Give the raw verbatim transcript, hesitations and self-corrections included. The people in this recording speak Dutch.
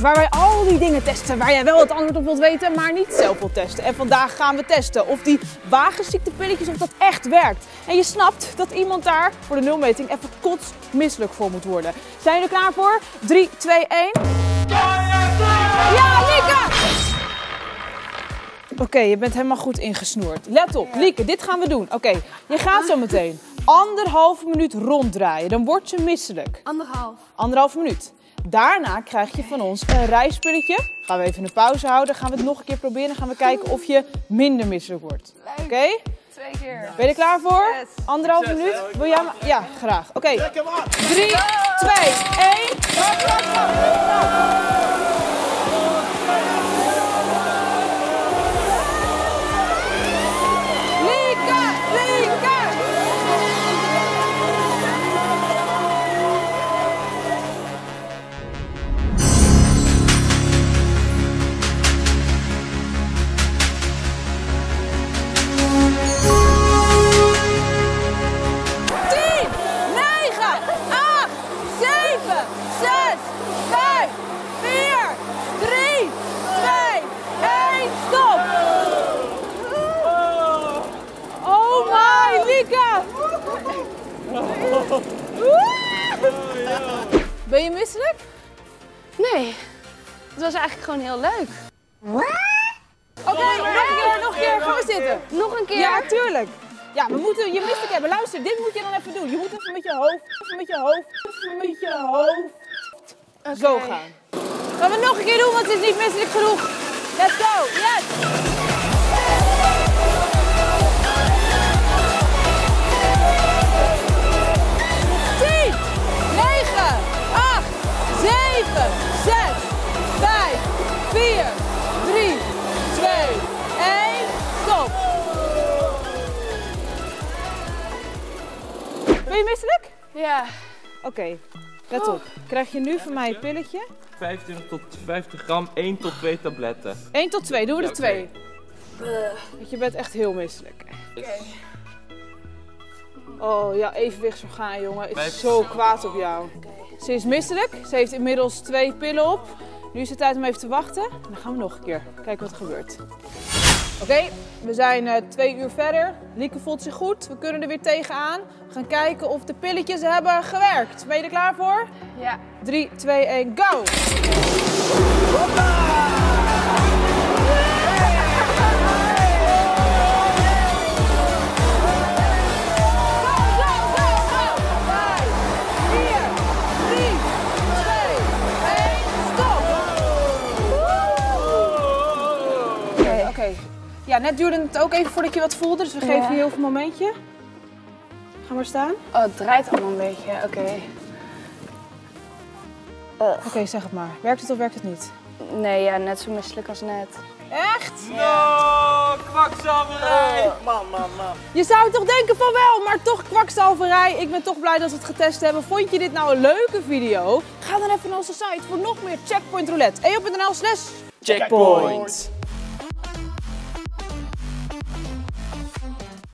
waar wij al die dingen testen waar jij wel het antwoord op wilt weten, maar niet zelf wilt testen. En vandaag gaan we testen of die wagenziektepilletjes, of dat echt werkt. En je snapt dat iemand daar voor de nulmeting even kotsmisselijk voor moet worden. Zijn jullie klaar voor? drie, twee, één. Ja, Lieke! Oké, okay, je bent helemaal goed ingesnoerd. Let op, Lieke, dit gaan we doen. Oké, okay, je gaat zo meteen anderhalve minuut ronddraaien. Dan word je misselijk. Anderhalf. Anderhalf minuut. Daarna krijg je van ons een rijspilletje. Gaan we even een pauze houden. Gaan we het nog een keer proberen. Gaan we kijken of je minder misselijk wordt. Oké? Okay? Twee keer. Ben je er klaar voor? Yes. Anderhalf Zes, minuut. Wil jij maar... Ja, graag. Oké. Okay. Drie, twee, één. Ben je misselijk? Nee. Het was eigenlijk gewoon heel leuk. Oké, okay, nog een keer, nog een keer. Gaan we zitten. Nog een keer? Ja, tuurlijk. Ja, we moeten je misselijk hebben. Luister, dit moet je dan even doen. Je moet even met je hoofd, even met je hoofd, even met je hoofd. Okay. Zo gaan. Gaan we het nog een keer doen, want het is niet misselijk genoeg. Let's go. Yes. zes, vijf, vier, drie, twee, één, stop! Ben je misselijk? Ja. Oké, okay, let op. Krijg je nu van mij een pilletje? vijfentwintig tot vijftig gram, één tot twee tabletten. één tot twee, doen we er twee. Want je bent echt heel misselijk. Oké. Okay. Oh, jouw evenwichtsorgaan, jongen, is zo kwaad op jou. Ze is misselijk, ze heeft inmiddels twee pillen op. Nu is het tijd om even te wachten. Dan gaan we nog een keer kijken wat er gebeurt. Oké, okay, we zijn uh, twee uur verder. Lieke voelt zich goed. We kunnen er weer tegenaan. We gaan kijken of de pilletjes hebben gewerkt. Ben je er klaar voor? Ja. drie, twee, één, go! Hoppa! Ja, net duurde het ook even voordat je wat voelde, dus we geven je heel veel momentje. Ga maar staan. Oh, het draait allemaal een beetje, oké. Okay. Oké, okay, zeg het maar. Werkt het of werkt het niet? Nee, ja, net zo misselijk als net. Echt? Ja. No, kwakzalverij! Oh. Man, man, man. Je zou toch denken van wel, maar toch kwakzalverij. Ik ben toch blij dat we het getest hebben. Vond je dit nou een leuke video? Ga dan even naar onze site voor nog meer Checkpoint Roulette. e o punt n l slash checkpoint.